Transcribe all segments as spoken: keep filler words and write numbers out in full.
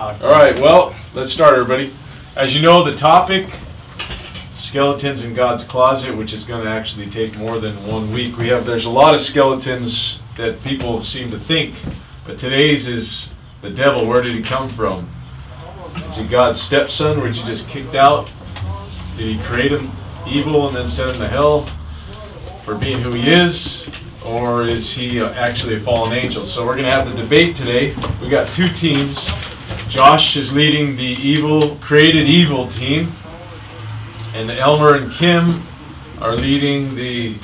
All right, well, let's start, everybody. As you know, the topic, skeletons in God's closet, which is going to actually take more than one week. We have, there's a lot of skeletons that people seem to think, but today's is the devil. Where did he come from? Is he God's stepson? Was he just kicked out? Did he create him evil and then send him to hell for being who he is? Or is he actually a fallen angel? So we're going to have the debate today. We've got two teams. Josh is leading the evil, created evil team, and Elmer and Kim are leading the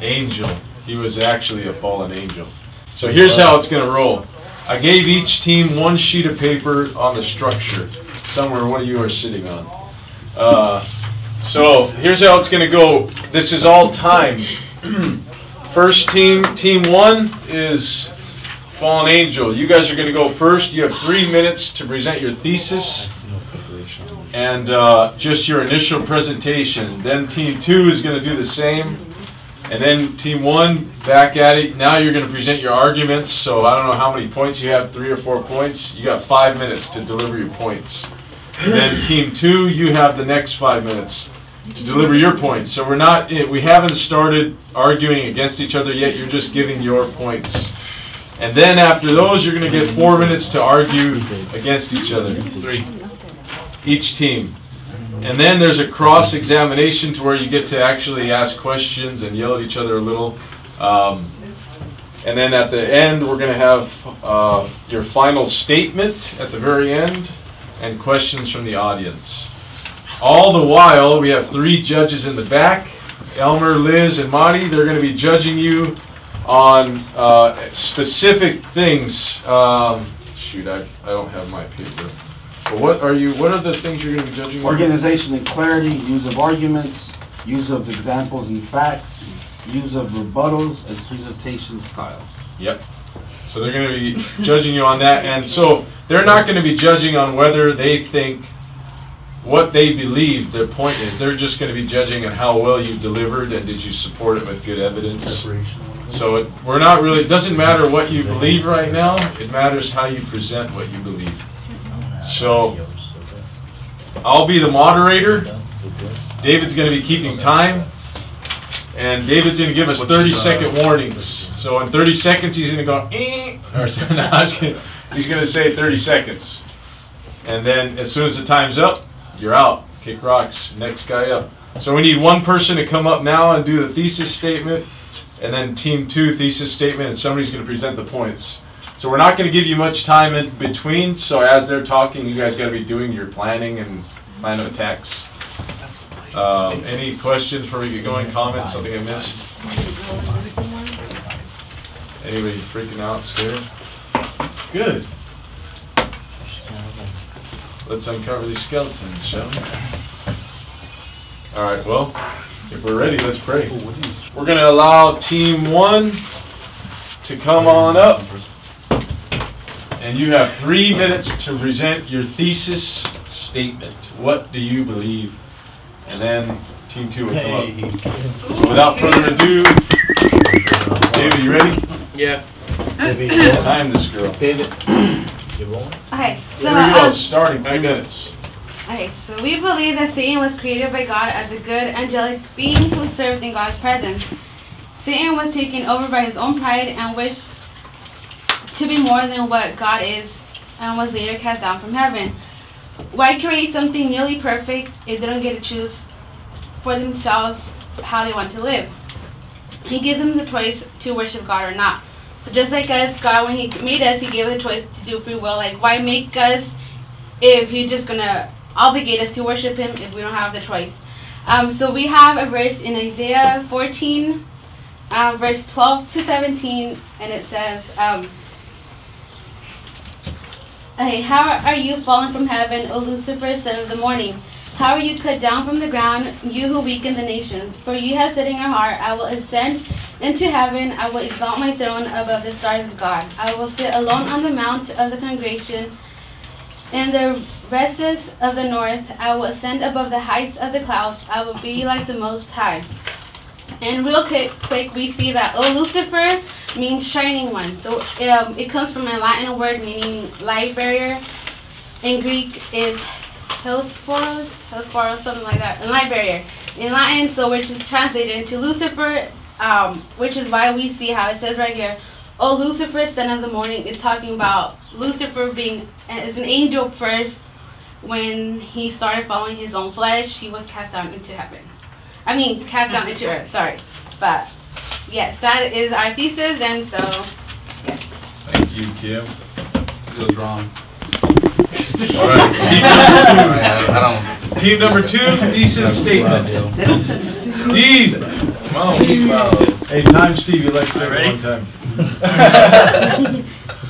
angel. He was actually a fallen angel. So here's how it's going to roll. I gave each team one sheet of paper on the structure, somewhere one of you are sitting on. Uh, so here's how it's going to go. This is all timed. First team, team one is fallen angel. You guys are going to go first. You have three minutes to present your thesis and uh, just your initial presentation. Then team two is going to do the same. And then team one, back at it. Now you're going to present your arguments. So I don't know how many points you have, three or four points. You got five minutes to deliver your points. And then team two, you have the next five minutes to deliver your points. So we're not, we haven't started arguing against each other yet. You're just giving your points. And then after those, you're going to get four minutes to argue against each other, three, each team. And then there's a cross-examination to where you get to actually ask questions and yell at each other a little. Um, and then at the end, we're going to have uh, your final statement at the very end and questions from the audience. All the while, we have three judges in the back, Elmer, Liz, and Monty. They're going to be judging you on uh, specific things. Um, shoot, I, I don't have my paper. But what are you? What are the things you're going to be judging? Organization and clarity, use of arguments, use of examples and facts, use of rebuttals and presentation styles. Yep. So they're going to be judging you on that, and so they're not going to be judging on whether they think what they believe their point is. They're just going to be judging on how well you delivered and did you support it with good evidence. So it, we're not really, it doesn't matter what you believe right now, it matters how you present what you believe. So I'll be the moderator. David's going to be keeping time. And David's going to give us thirty second warnings. So in thirty seconds he's going to go, eh, or no, he's going to say thirty seconds. And then as soon as the time's up, you're out. Kick rocks, next guy up. So we need one person to come up now and do the thesis statement. And then team two, thesis statement, and somebody's going to present the points. So we're not going to give you much time in between, so as they're talking, you guys got to be doing your planning and plan of attacks. Um, any questions before we get going? Comments? Something I missed? Anybody freaking out, scared? Good. Let's uncover these skeletons, shall we? All right, well, if we're ready, let's pray. We're going to allow team one to come on up. And you have three minutes to present your thesis statement. What do you believe? And then team two will come up. So without further ado, David, you ready? Yeah. Time this girl. David. Okay, so uh, starting three minutes. Okay, so we believe that Satan was created by God as a good angelic being who served in God's presence. Satan was taken over by his own pride and wished to be more than what God is and was later cast down from heaven. Why create something nearly perfect if they don't get to choose for themselves how they want to live? He gives them the choice to worship God or not. So just like us, God, when he made us, he gave us the choice to do free will. Like, why make us if he's just going to obligate us to worship him if we don't have the choice? Um, so we have a verse in Isaiah fourteen, uh, verse twelve to seventeen, and it says, um, okay, how are you fallen from heaven, O Lucifer, son of the morning? How are you cut down from the ground, you who weaken the nations? For you have said in your heart, I will ascend into heaven, I will exalt my throne above the stars of God. I will sit alone on the mount of the congregation, in the recess of the north, I will ascend above the heights of the clouds. I will be like the Most High. And real quick, quick, we see that O Lucifer means shining one. So, um, it comes from a Latin word meaning light barrier. In Greek is Hellesphoros, Hellesphoros, something like that, a light barrier. In Latin, so which is translated into Lucifer, um, which is why we see how it says right here, "O Lucifer, son of the morning," is talking about Lucifer being as an angel first. When he started following his own flesh, he was cast down into heaven. I mean, cast down into earth, sorry. But yes, that is our thesis, and so, yes. Thank you, Kim. It was wrong. All right, team number two. I don't. Team number two, thesis statement. Steve, come on. Steve. Hey, time, Steve. You like to take one time.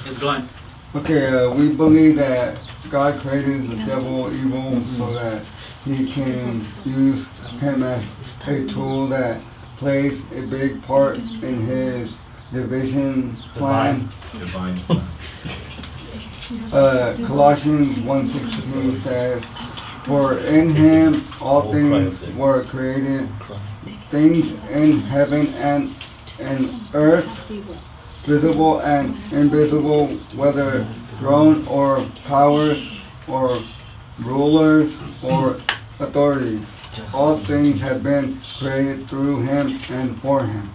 It's going. Okay, uh, we believe that God created the devil evil so that he can use him as a tool that plays a big part in his division plan. Divine. Divine. Uh, Colossians one sixteen says, "For in him all things were created, things in heaven and in earth, visible and invisible, whether throne or powers or rulers or authorities. All things have been created through him and for him."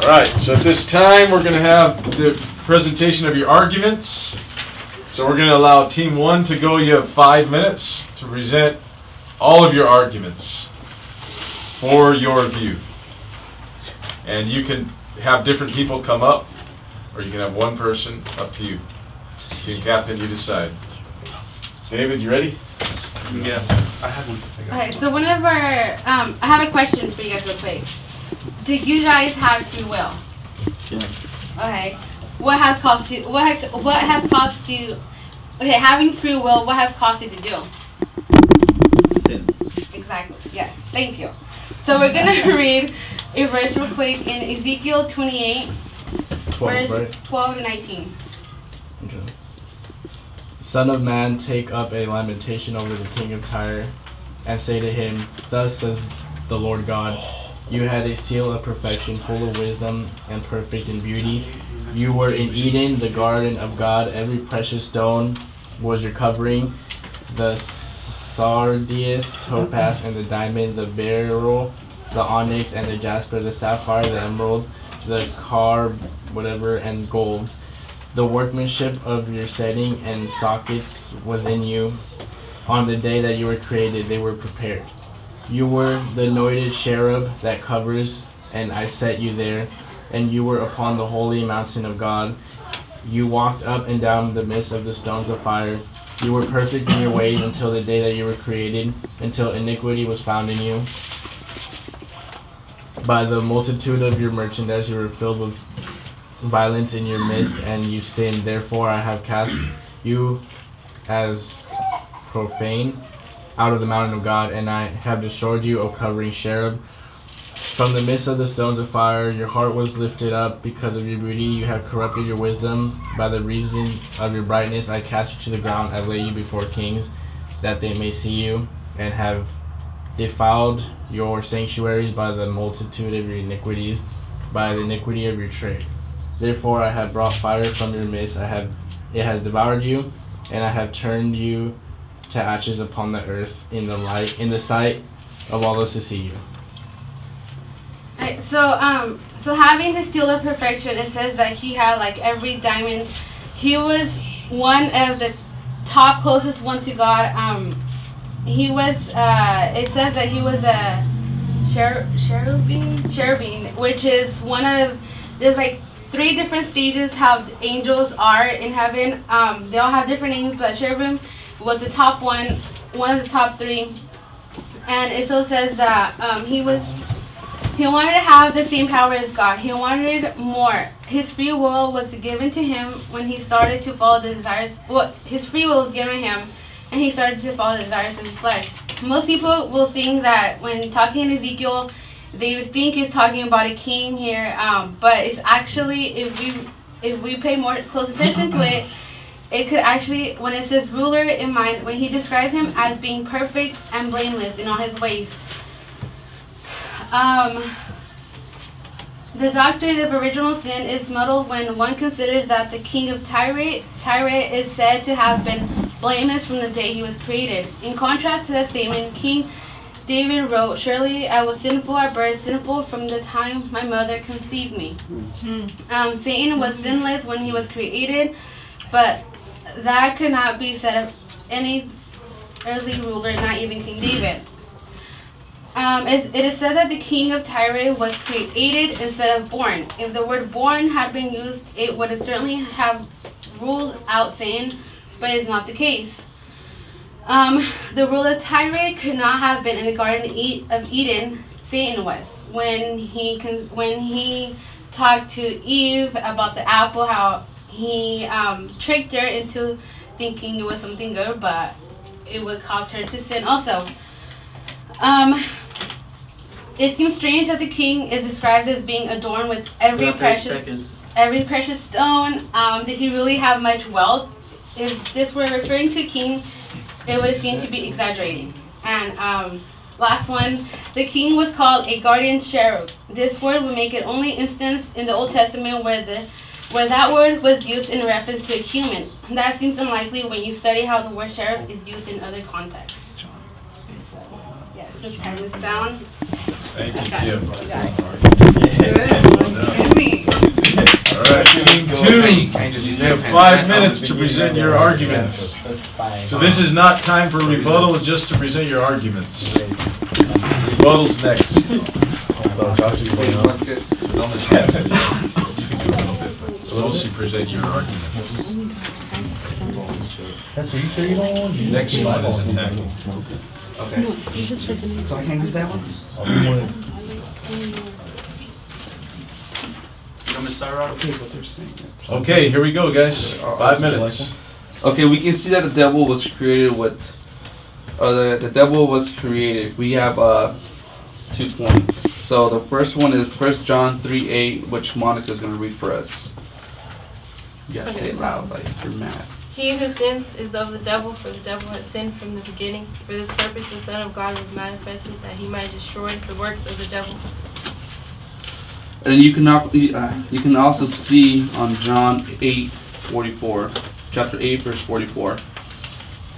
All right, so at this time we're going to have the presentation of your arguments. So we're going to allow team one to go. You have five minutes to present all of your arguments for your view. And you can have different people come up, or you can have one person, up to you. Team captain, you decide. David, you ready? Yeah. I have one. Okay, so one of our, um, I have a question for you guys real quick. Do you guys have free will? Yes. Okay. What has caused you, what has, what has caused you, okay, having free will, what has caused you to do? Sin. Exactly, yes. Thank you. So we're going to read a verse real quick in Ezekiel twenty-eight, twelve, verse right? twelve to nineteen. Okay. "Son of man, take up a lamentation over the king of Tyre, and say to him, 'Thus says the Lord God, you had a seal of perfection, full of wisdom and perfect in beauty. You were in Eden, the garden of God. Every precious stone was your covering, the sardius, topaz, and the diamond, the beryl, the onyx, and the jasper, the sapphire, the emerald, the car, whatever, and gold. The workmanship of your setting and sockets was in you. On the day that you were created, they were prepared. You were the anointed cherub that covers, and I set you there, and you were upon the holy mountain of God. You walked up and down the midst of the stones of fire. You were perfect in your ways until the day that you were created, until iniquity was found in you. By the multitude of your merchandise you were filled with violence in your midst, and you sinned. Therefore I have cast you as profane out of the mountain of God, and I have destroyed you, O covering cherub. From the midst of the stones of fire, your heart was lifted up because of your beauty. You have corrupted your wisdom. By the reason of your brightness, I cast you to the ground. I lay you before kings, that they may see you, and have defiled your sanctuaries by the multitude of your iniquities, by the iniquity of your trade. Therefore I have brought fire from your midst. I have, it has devoured you, and I have turned you to ashes upon the earth in the light, in the sight of all those to see you." So, um, so having the seal of perfection, it says that he had like every diamond. He was one of the top closest one to God. Um, he was. Uh, it says that he was a cher cherubim, cherubim, which is one of. There's like three different stages how angels are in heaven. Um, they all have different names, but cherubim was the top one, one of the top three. And it also says that um, he was. He wanted to have the same power as God. He wanted more. His free will was given to him when he started to follow the desires. Well, his free will was given to him, and he started to follow the desires of his flesh. Most people will think that when talking in Ezekiel, they think it's talking about a king here, um, but it's actually, if we if we pay more close attention to it, it could actually, when it says ruler in mind, when he described him as being perfect and blameless in all his ways. Um, The doctrine of original sin is muddled when one considers that the king of Tyre, Tyre is said to have been blameless from the day he was created. In contrast to that statement, King David wrote, "Surely I was sinful at birth, sinful from the time my mother conceived me." Mm-hmm. Um, Satan was sinless when he was created, but that could not be said of any earthly ruler, not even King David. Um, it is said that the king of Tyre was created instead of born. If the word born had been used, it would certainly have ruled out Satan, but it is not the case. Um, the ruler of Tyre could not have been in the Garden of Eden. Satan was. When he, when he talked to Eve about the apple, how he um, tricked her into thinking it was something good, but it would cause her to sin also. Um, It seems strange that the king is described as being adorned with every precious, every precious stone. Um, did he really have much wealth? If this were referring to a king, it would seem to be exaggerating. And um, last one, the king was called a guardian cherub. This word would make it only instance in the Old Testament where the where that word was used in reference to a human. That seems unlikely when you study how the word cherub is used in other contexts. So, yes, yeah, just turn this down. Thank you, Jim. You You have five minutes to present your arguments. So this is not time for rebuttal, just to present your arguments. Rebuttal's next. We'll also present your argument. Next slide is a tackle. Okay. So I can't use that one? You want me to start right away? Okay, here we go, guys. Five minutes. Okay, we can see that the devil was created with... Uh, the, the devil was created. We have uh, two points. So the first one is First John three eight, which Monica is going to read for us. You got to say it loud, like you're mad. He who sins is of the devil, for the devil has sinned from the beginning. For this purpose the Son of God was manifested, that he might destroy the works of the devil. And you can, uh, you can also see on John eight forty-four, chapter eight, verse forty-four.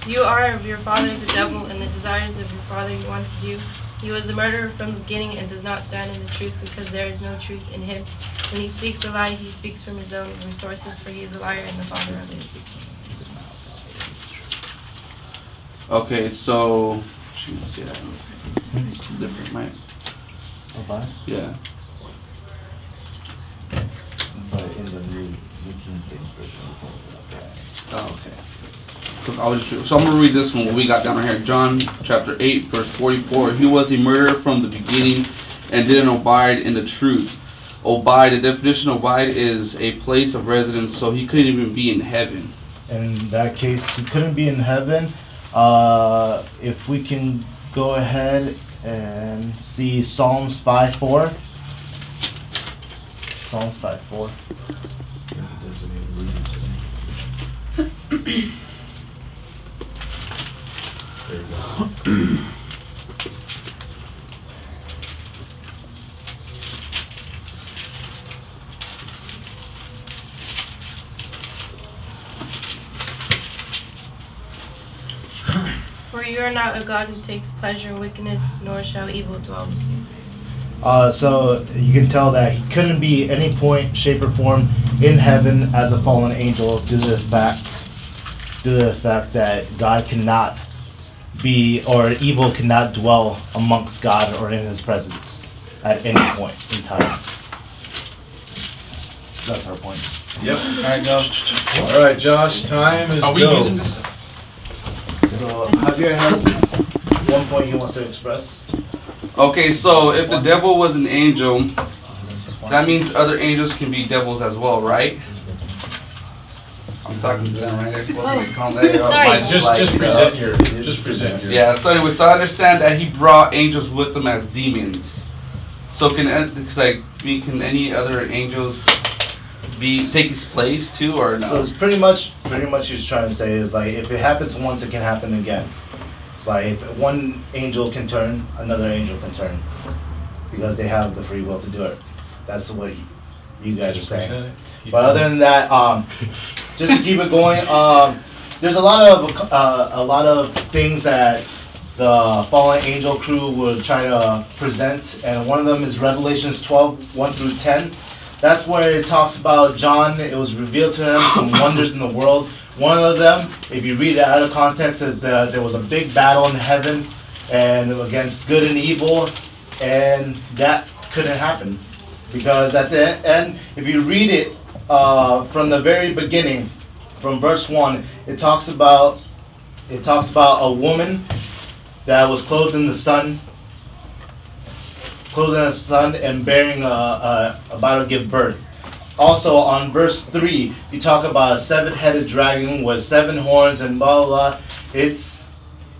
You are of your father the devil, and the desires of your father you want to do. He was a murderer from the beginning and does not stand in the truth, because there is no truth in him. When he speaks a lie, he speaks from his own resources, for he is a liar and the father of it. Okay, so she can see that. It's different, right? Okay. Yeah. But in the new King James version. Oh, okay. So, I was, so I'm gonna read this one. What we got down here, John chapter eight, verse forty-four. He was a murderer from the beginning, and didn't abide in the truth. Abide. The definition of abide is a place of residence. So he couldn't even be in heaven. In that case, he couldn't be in heaven. Uh, if we can go ahead and see Psalms five four. Psalms five four. There you go. For you are not a God who takes pleasure in wickedness, nor shall evil dwell with you. Uh, so you can tell that he couldn't be any point, shape, or form in heaven as a fallen angel due to the fact, due to the fact that God cannot be, or evil cannot dwell amongst God or in his presence at any point in time. That's our point. Yep. All right, Josh. All right, Josh. Time is. Are we go. using this? So Javier has one point he wants to express. Okay, so if the devil was an angel, that means other angels can be devils as well, right? I'm talking to them right there. Oh. Sorry. Just, like, just present uh, your, just present your. Yeah. So anyway, so I understand that he brought angels with him as demons. So can it's like, can any other angels be take his place too, or no? So it's pretty much, pretty much he's trying to say is like, if it happens once, it can happen again. It's like if one angel can turn, another angel can turn, because they have the free will to do it. That's what you guys are saying. But other than that, um, just to keep it going, um, there's a lot of uh, a lot of things that the fallen angel crew will try to present, and one of them is Revelations twelve, one through ten. That's where it talks about John. It was revealed to him some wonders in the world. One of them, if you read it out of context, is that there was a big battle in heaven and against good and evil, and that couldn't happen. Because at the end, if you read it uh, from the very beginning, from verse one, it talks about it talks about a woman that was clothed in the sun, clothed in the sun and bearing a, a, about to give birth. Also on verse three, you talk about a seven-headed dragon with seven horns and blah, blah, blah. It's,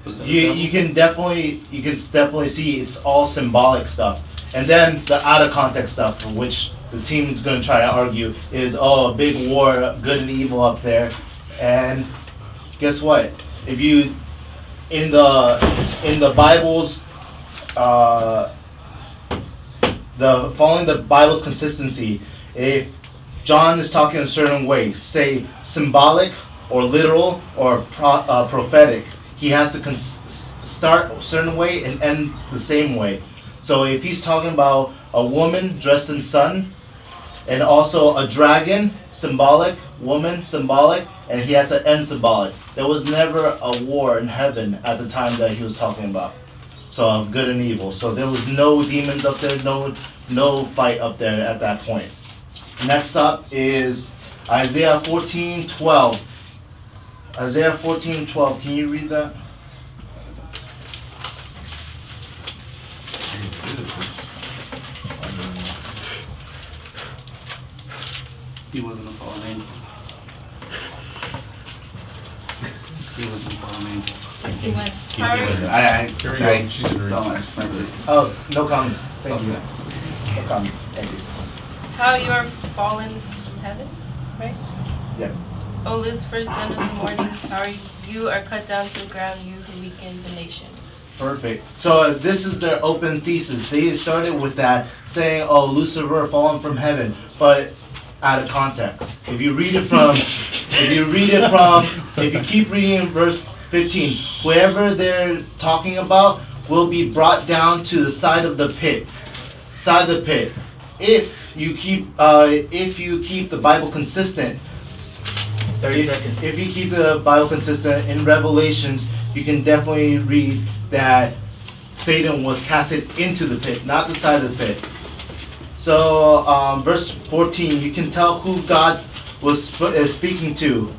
you, you can definitely, you can definitely see it's all symbolic stuff. And then the out-of-context stuff, which the team is going to try to argue, is, oh, a big war, good and evil up there. And guess what? If you, in the, in the Bible's, uh, the, following the Bible's consistency, if John is talking a certain way, say symbolic or literal or pro, uh, prophetic, he has to cons start a certain way and end the same way. So if he's talking about a woman dressed in sun, and also a dragon, symbolic, woman, symbolic, and he has to end symbolic. There was never a war in heaven at the time that he was talking about. So of good and evil. So there was no demons up there, no, no fight up there at that point. Next up is Isaiah fourteen twelve. Isaiah fourteen twelve, can you read that? He wasn't a fallen angel. He wasn't a fallen angel. He was. He was. I, I, I, she's in her. Oh, no comments. Thank you. No comments. Thank you. How you are fallen from heaven, right? Yeah. O Luz, first son of the morning, how are you are cut down to the ground, you who weaken the nations. Perfect. So this is their open thesis. They started with that, saying, oh, Lucifer fallen from heaven, but out of context. If you read it from, if you read it from, if you keep reading verse fifteen, whoever they're talking about will be brought down to the side of the pit. Side of the pit. If you keep, uh, if you keep the Bible consistent, if, if you keep the Bible consistent in Revelations, you can definitely read that Satan was casted into the pit, not the side of the pit. So, um, verse fourteen, you can tell who God was sp is speaking to.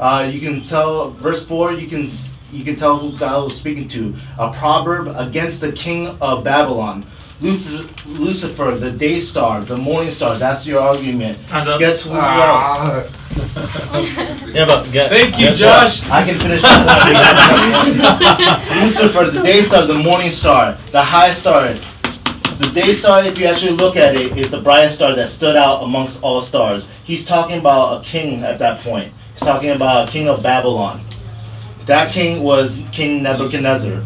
Uh, you can tell verse four. You can you can tell who God was speaking to. A proverb against the king of Babylon. Lucifer, the day star, the morning star. That's your argument. Guess who ah. else? yeah, but get, Thank you, Josh. What? I can finish that. Lucifer, the day star, the morning star, the high star. The day star, if you actually look at it, is the brightest star that stood out amongst all stars. He's talking about a king at that point. He's talking about a king of Babylon. That king was King Nebuchadnezzar.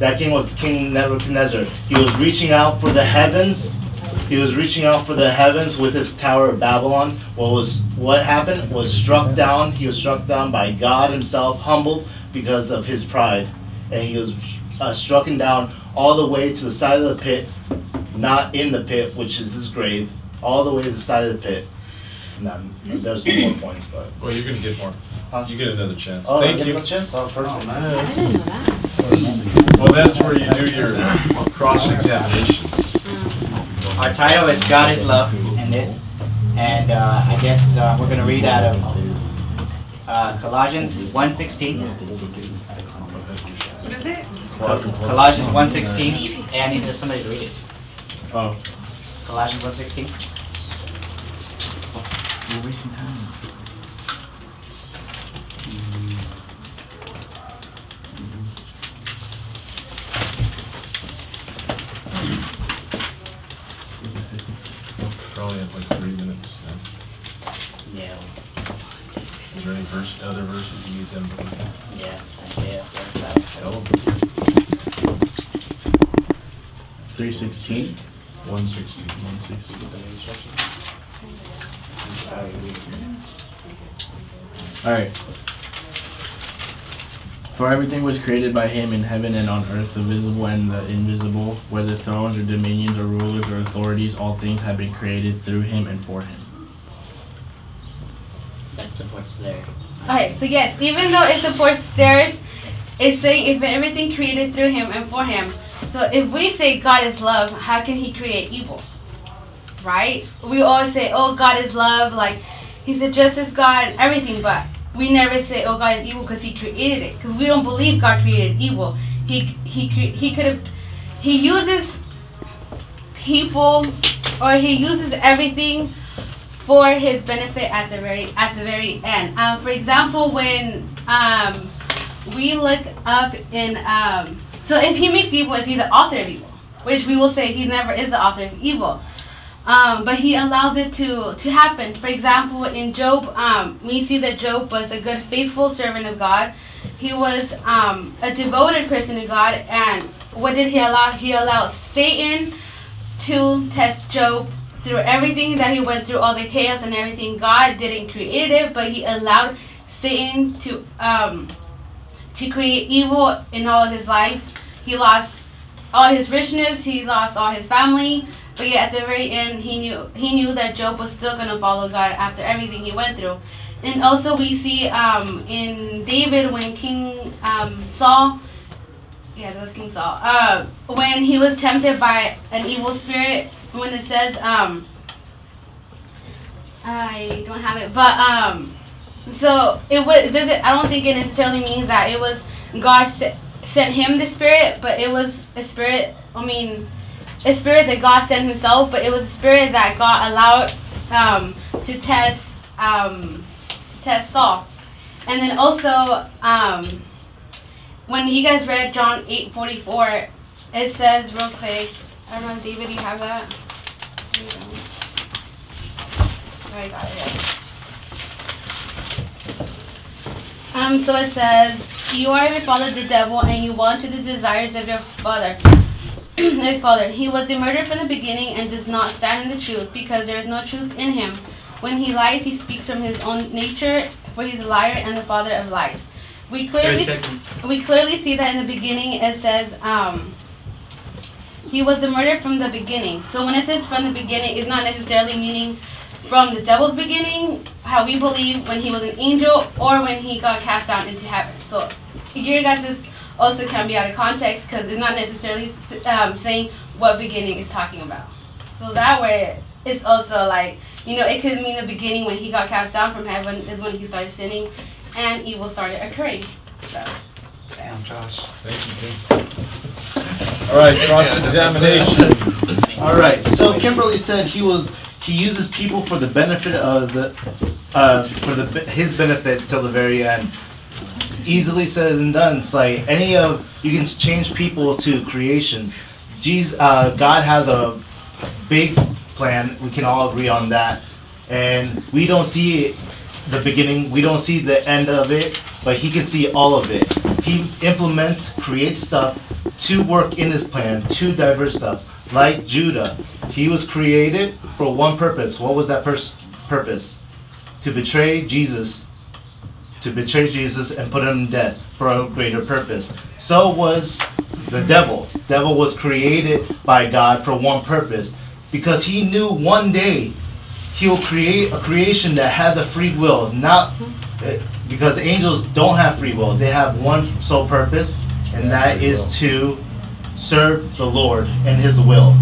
That king was King Nebuchadnezzar. He was reaching out for the heavens. He was reaching out for the heavens with his Tower of Babylon. What was what happened was struck down. He was struck down by God himself, humbled because of his pride. And he was uh, struck down all the way to the side of the pit, not in the pit, which is his grave, all the way to the side of the pit. Now, there's more points, but... Well, you're going to get more. Huh? You get another chance. Oh, Thank you. Chance? Oh, oh, nice. I didn't know that. Well, that's where you do your cross-examinations. Our title is God is Love in this, and uh, I guess uh, we're going to read out of uh, Colossians one sixteen. What is it? Colossians one sixteen, and I need somebody to read it. Oh. Colossians one sixteen. You're wasting time. Probably have like three minutes. Yeah. No. Is there any verse, other verses you need them to read? Yeah, Isaiah forty-five. Tell them. three sixteen. one sixty. one sixty. All right. For everything was created by him in heaven and on earth, the visible and the invisible, whether thrones or dominions or rulers or authorities, all things have been created through him and for him. That supports there. Okay, so yes, even though it supports theirs, it's saying if everything created through him and for him. So if we say God is love, how can he create evil? Right? We always say, oh, God is love, like he's a justice God and everything, but we never say, oh, God is evil because he created it. Because we don't believe God created evil. He he he could have, he uses people, or he uses everything for his benefit at the very at the very end. Um, for example, when um, we look up in um, so if he makes evil, is he the author of evil? Which we will say he never is the author of evil. Um, but he allows it to, to happen. For example, in Job, um, we see that Job was a good, faithful servant of God. He was um, a devoted person to God. And what did he allow? He allowed Satan to test Job through everything that he went through, all the chaos and everything. God didn't create it, but he allowed Satan to, um, to create evil in all of his life. He lost all his richness. He lost all his family. But yet at the very end, he knew he knew that Job was still going to follow God after everything he went through. And also we see um, in David when King um, Saul, yeah, that was King Saul, uh, when he was tempted by an evil spirit, when it says, um, I don't have it, but um, so it was, does it, I don't think it necessarily means that it was God se sent him the spirit, but it was a spirit, I mean, a spirit that God sent himself, but it was a spirit that God allowed um, to test um, to test Saul. And then also, um, when you guys read John eight forty-four, it says real quick, I don't know, David, do you have that? There you go. Oh, I got it. Yeah. Um, so it says, you are your father the devil, and you want to the desires of your father. My father, he was the murderer from the beginning and does not stand in the truth, because there is no truth in him. When he lies, he speaks from his own nature, for he is a liar and the father of lies. We clearly we clearly see that in the beginning it says um, he was the murderer from the beginning. So when it says from the beginning, it's not necessarily meaning from the devil's beginning, how we believe when he was an angel or when he got cast down into heaven. So your guys is also can be out of context, because it's not necessarily um, saying what beginning is talking about. So that way, it's also like, you know, it could mean the beginning when he got cast down from heaven is when he started sinning and evil started occurring. So, yeah. I'm Josh. Thank you, Dave. All right, cross-examination. All right, so Kimberly said he was, he uses people for the benefit of the, uh, for the his benefit till the very end. Easily said and done. It's like any of you can change people to creations. Jesus, uh, God has a big plan. We can all agree on that, and we don't see the beginning. We don't see the end of it, but He can see all of it. He implements, creates stuff to work in His plan, to diverse stuff. Like Judah, he was created for one purpose. What was that pers purpose? To betray Jesus. To betray Jesus and put him to death for a greater purpose. So was the devil. The devil was created by God for one purpose, because he knew one day he'll create a creation that had the free will. Not because angels don't have free will. They have one sole purpose, and that is to serve the Lord and his will.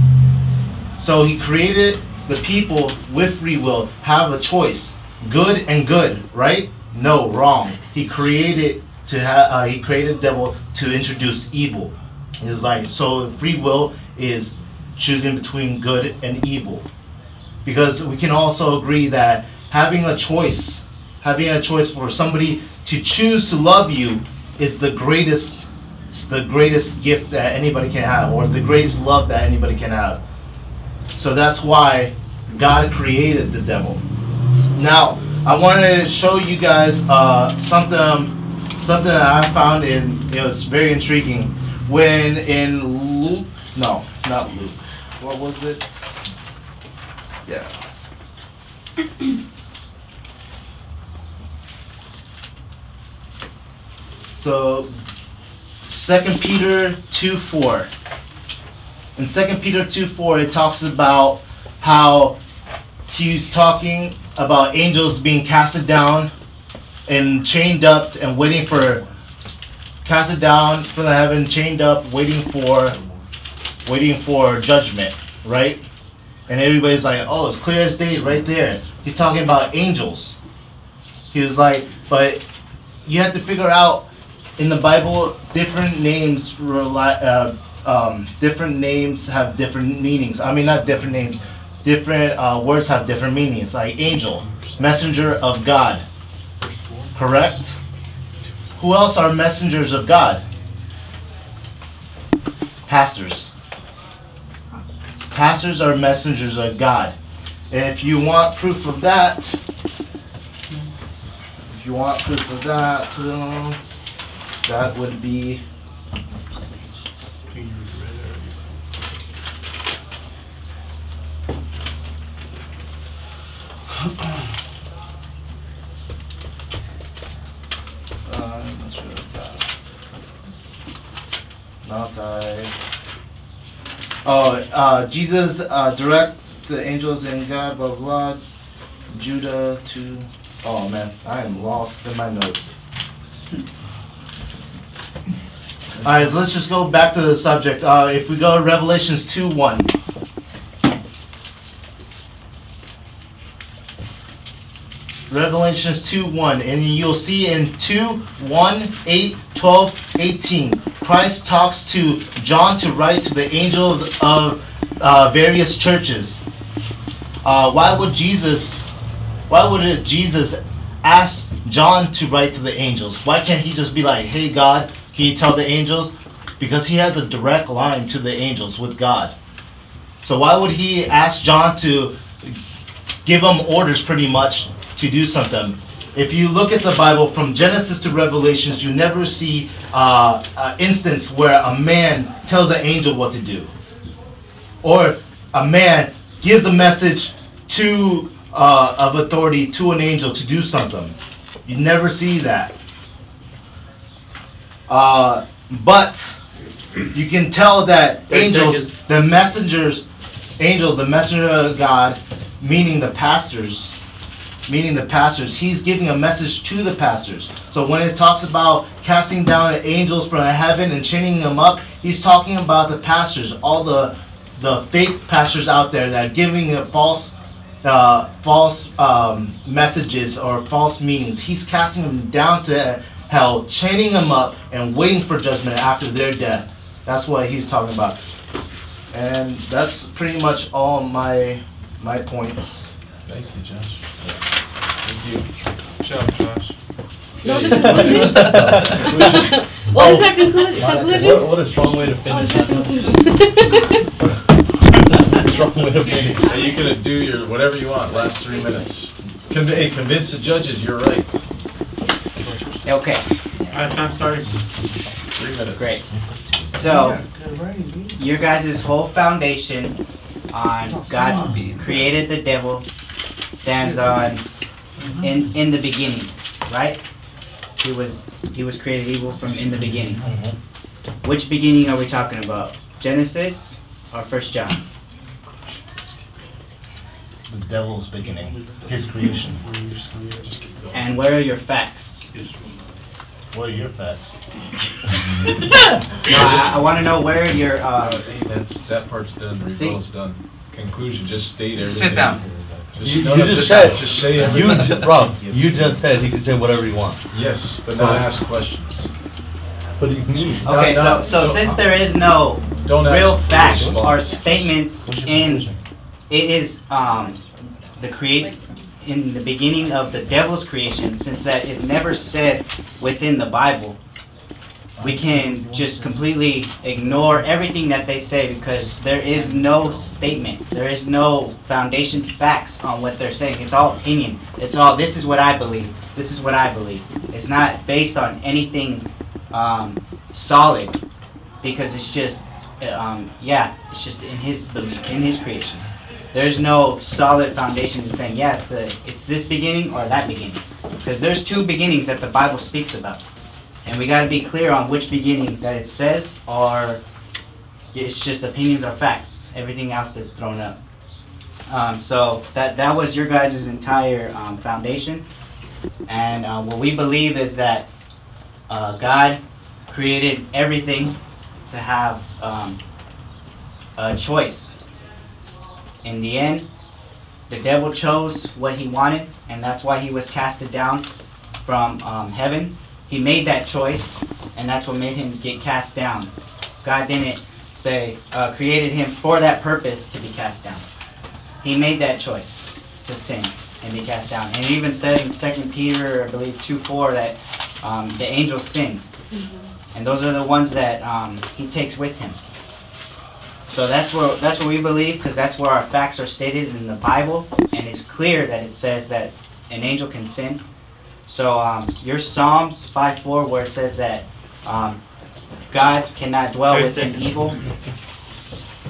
So he created the people with free will, have a choice, good and good, right? No, wrong. He created to have. Uh, he created the devil to introduce evil. It's like, so free will is choosing between good and evil, because we can also agree that having a choice, having a choice for somebody to choose to love you, is the greatest, the greatest gift that anybody can have, or the greatest love that anybody can have. So that's why God created the devil. Now, I wanted to show you guys uh, something something that I found in, it was very intriguing. When in Luke, no, not Luke. what was it? Yeah. So, Second Peter two four. In Second Peter two four, it talks about how he's talking about angels being casted down and chained up and waiting for, casted down from the heaven, chained up, waiting for, waiting for judgment, right? And everybody's like, oh, it's clear as day right there. He's talking about angels. He was like, but you have to figure out in the Bible, different names rely, uh, um, different names have different meanings. I mean, not different names. Different uh, words have different meanings. Like angel, messenger of God. Correct? Who else are messengers of God? Pastors. Pastors are messengers of God. And if you want proof of that, if you want proof of that, um, that would be uh, not sure about not I oh uh, Jesus uh, direct the angels and God blah blah Judah to oh man I am lost in my notes. All right, so let's just go back to the subject. Uh, if we go to Revelations two one. Revelations two one. And you'll see in two, one, eight, twelve, eighteen, Christ talks to John to write to the angels of uh, various churches. Uh, why would Jesus, why would Jesus ask John to write to the angels? Why can't he just be like, hey, God, can you tell the angels? Because he has a direct line to the angels with God. So why would he ask John to give him orders pretty much to do something? If you look at the Bible from Genesis to Revelations, you never see uh, an instance where a man tells an angel what to do. Or a man gives a message to uh, of authority to an angel to do something. You never see that. Uh, but you can tell that angels, the messengers, angel, the messenger of God, meaning the pastors, meaning the pastors, he's giving a message to the pastors. So when it talks about casting down the angels from heaven and chaining them up, he's talking about the pastors, all the the fake pastors out there that are giving a false, uh, false um, messages or false meanings. He's casting them down to hell, chaining them up and waiting for judgment after their death. That's what he's talking about. And that's pretty much all my my points. Thank you, Josh. Thank you. Good job, Josh. What was the conclusion? What is that conclusion? What, what a strong way to finish. Strong way to finish. Now you can do your whatever you want. Last three minutes. Conv hey, convince the judges you're right. Okay. Our time started. Three minutes. Great. So, your guys' whole foundation on God created the devil stands on in in the beginning, right? He was he was created evil from in the beginning. Which beginning are we talking about? Genesis or First John? The devil's beginning, his creation. And where are your facts? What are your facts? No, I, I want to know where your. Uh, no, hey, that's, that part's done. The reveal's done. Conclusion. Just state everything. Sit down. Just, you, no, you no, just said. Just say everything. You just, Rob, you just said he can say whatever you want. Yes, but so, not ask questions. But you can use. Okay, no, so so no, since there is no don't real facts questions. Or statements in, position? It is um the create. in the beginning of the devil's creation, since that is never said within the Bible, we can just completely ignore everything that they say because there is no statement. There is no foundation facts on what they're saying. It's all opinion. It's all, this is what I believe. This is what I believe. It's not based on anything um, solid because it's just um, yeah, it's just in his belief, in his creation. There's no solid foundation in saying, yeah, it's, a, it's this beginning or that beginning. Because there's two beginnings that the Bible speaks about. And we got to be clear on which beginning that it says, or it's just opinions or facts. Everything else is thrown up. Um, so that, that was your guys' entire um, foundation. And uh, what we believe is that uh, God created everything to have um, a choice. In the end, the devil chose what he wanted, and that's why he was casted down from um, heaven. He made that choice, and that's what made him get cast down. God didn't say, uh, created him for that purpose to be cast down. He made that choice to sin and be cast down. And it even says in Second Peter, I believe, two four, that um, the angels sin. Mm-hmm. And those are the ones that um, he takes with him. So that's where, that's what we believe, because that's where our facts are stated in the Bible. And it's clear that it says that an angel can sin. So um, your Psalms five four, where it says that um, God cannot dwell with an evil,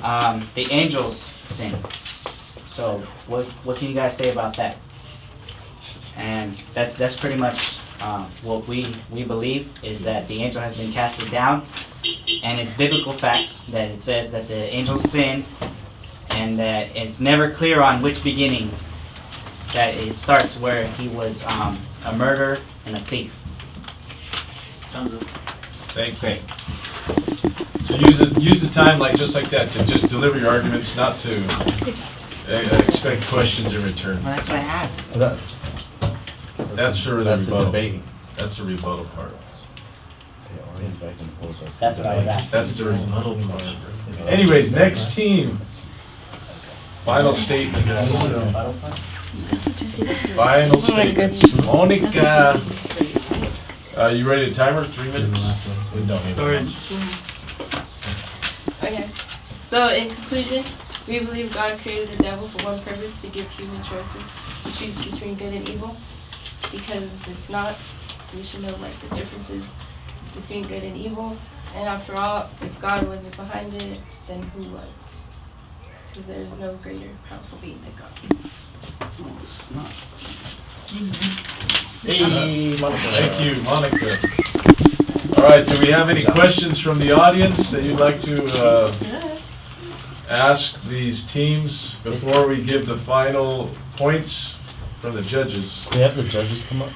um, the angels sin. So what, what can you guys say about that? And that, that's pretty much um, what we, we believe, is that the angel has been casted down. And it's biblical facts that it says that the angels sin, and that it's never clear on which beginning that it starts, where he was um, a murderer and a thief. Sounds good. Thanks, great. So use the, use the time like just like that to just deliver your arguments, not to uh, expect questions in return. Well, that's what I asked. That, that's that's a, for that's the rebuttal. Debating. That's the rebuttal part. That's what I was asking. That's the rebuttal part. Anyways, next team. Final statement. Final statement. Monica. Uh, you ready to timer? Three minutes? Storage. Okay. So, in conclusion, we believe God created the devil for one purpose, to give human choices to choose between good and evil. Because if not, we should know like the differences between good and evil, and after all, if God wasn't behind it, then who was? Because there is no greater powerful being than God. No, it's not. Hey, Monica. Thank you, Monica. All right, do we have any questions from the audience that you'd like to uh, ask these teams before we give the final points from the judges? Can we have the judges come up?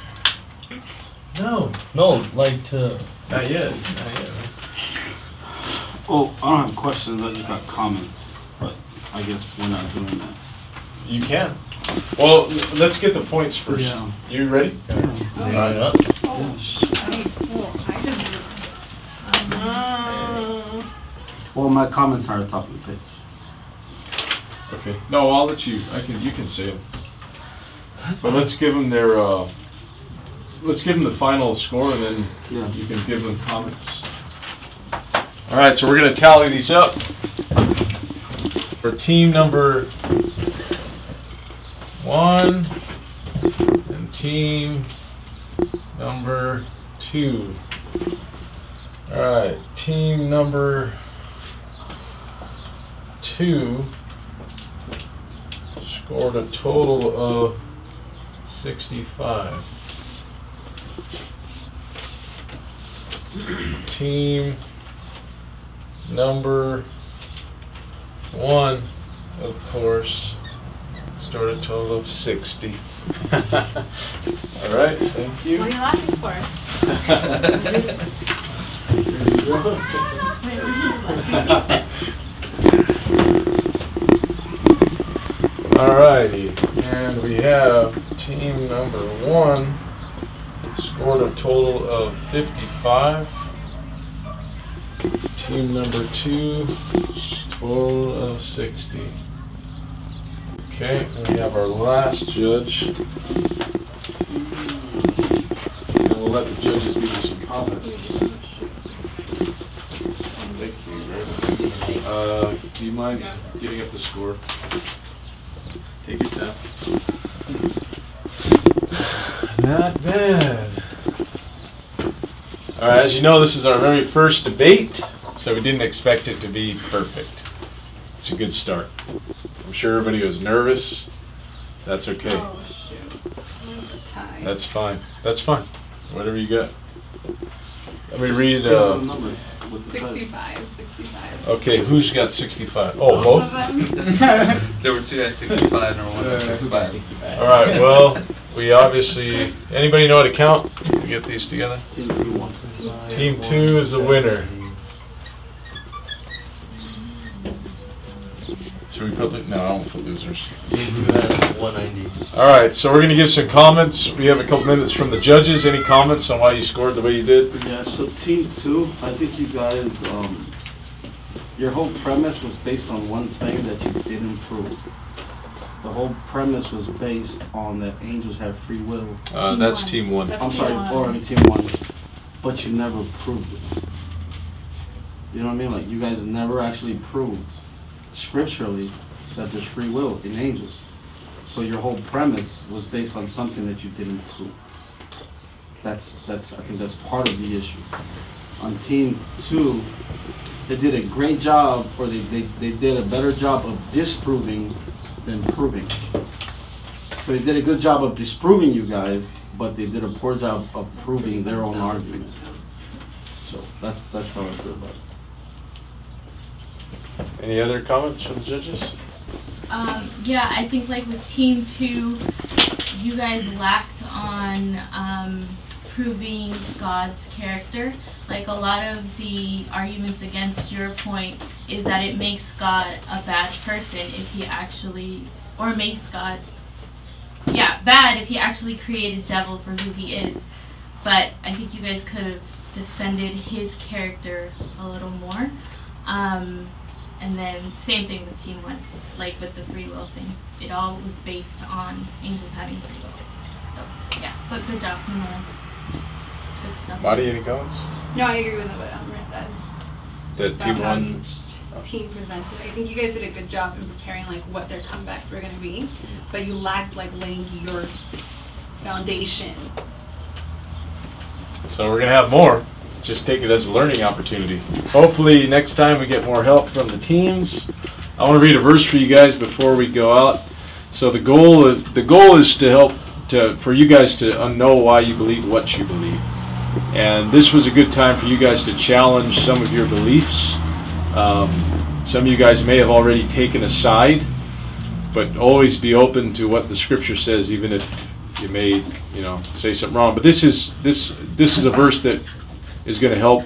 No. No, like to... Not yet. Not yet. Oh, I don't have questions. I just got comments. But I guess we're not doing that. You can. Well, let's get the points first. Yeah. You ready? Yeah. Okay. All right. Up. Oh, shit. Cool. I just... Uh, well, my comments are at the top of the page. Okay. No, I'll let you... I can. You can say it. But let's give them their... Uh, Let's give them the final score, and then yeah. you can give them comments. All right, so we're going to tally these up. For team number one and team number two. All right, team number two scored a total of sixty-five. Team number one, of course, scored a total of sixty. All right, thank you. What are you laughing for? All righty, and we have team number one. Scored a total of fifty-five. Team number two, total of sixty. Okay, we have our last judge. And we'll let the judges give us some comments. Thank you very much. Uh, do you mind getting up the score? Take your time. Not bad. All right, as you know, this is our very first debate. So we didn't expect it to be perfect. It's a good start. I'm sure everybody was nervous. That's okay. Oh, shoot. That's fine. That's fine. Whatever you got. Let me read. Uh, sixty-five, sixty-five. Okay, who's got sixty-five? Oh, both? There were two at sixty-five and one at sixty-five. All right, well, we obviously... Anybody know how to count? Can we get these together? Team two, one. Team two is the winner. Should we put... No, I don't put losers. All right, so we're going to give some comments. We have a couple minutes from the judges. Any comments on why you scored the way you did? Yeah, so team two, I think you guys, um, your whole premise was based on one thing that you didn't prove. The whole premise was based on that angels have free will. Uh, that's team one. I'm sorry, already team one. But you never proved it. You know what I mean? Like, you guys never actually proved scripturally that there's free will in angels. So your whole premise was based on something that you didn't prove. That's that's I think that's part of the issue. On team two, they did a great job, or they, they, they did a better job of disproving than proving. So they did a good job of disproving you guys, but they did a poor job of proving their own argument. So that's that's how I feel about it. Any other comments from the judges? Um, yeah, I think like with team two, you guys lacked on um, proving God's character. Like, a lot of the arguments against your point is that it makes God a bad person if he actually, or makes God, yeah, bad if he actually created devil for who he is. But I think you guys could have defended his character a little more. Um, And then same thing with team one, like with the free will thing. It all was based on angels having free will. So yeah, but good job, team one. Good stuff. Marty, any comments? No, I agree with what Elmer said. The team one team presented. I think you guys did a good job in preparing like what their comebacks were going to be, but you lacked like laying your foundation. So we're gonna have more. Just take it as a learning opportunity. Hopefully next time we get more help from the teams. I want to read a verse for you guys before we go out. So the goal is, the goal is to help to for you guys to know why you believe what you believe. And this was a good time for you guys to challenge some of your beliefs. Um, some of you guys may have already taken a side, but always be open to what the scripture says, even if you may, you know, say something wrong. But this is this this is a verse that is going to help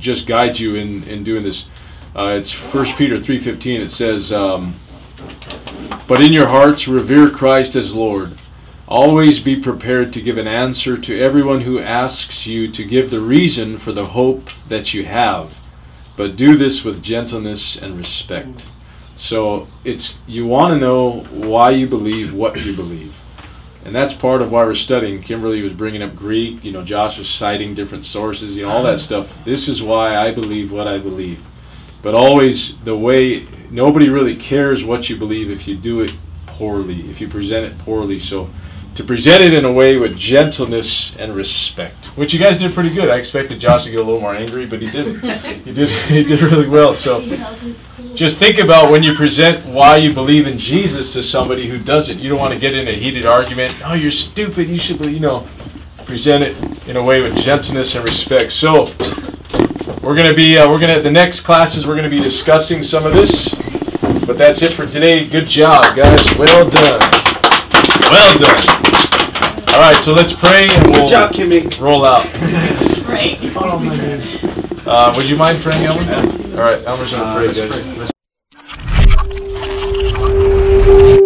just guide you in, in doing this. Uh, it's First Peter three fifteen. It says, um, "But in your hearts revere Christ as Lord. Always be prepared to give an answer to everyone who asks you to give the reason for the hope that you have. But do this with gentleness and respect." So it's you want to know why you believe what you believe. And that's part of why we're studying. Kimberly was bringing up Greek. You know, Josh was citing different sources. You know, all that stuff. This is why I believe what I believe. But always the way, nobody really cares what you believe if you do it poorly, if you present it poorly. So to present it in a way with gentleness and respect, which you guys did pretty good. I expected Josh to get a little more angry, but he didn't. He did, he did really well. So just think about when you present why you believe in Jesus to somebody who doesn't. You don't want to get in a heated argument. Oh, you're stupid. You should, you know, present it in a way with gentleness and respect. So we're going to be, uh, we're going to, the next classes, we're going to be discussing some of this. But that's it for today. Good job, guys. Well done. Well done. All right, so let's pray and we'll Good job, Kimmy. roll out. Right. Oh, my goodness. Uh, would you mind praying, Elmer? Yeah. All right, Elmer's going to uh, pray, guys. Pray.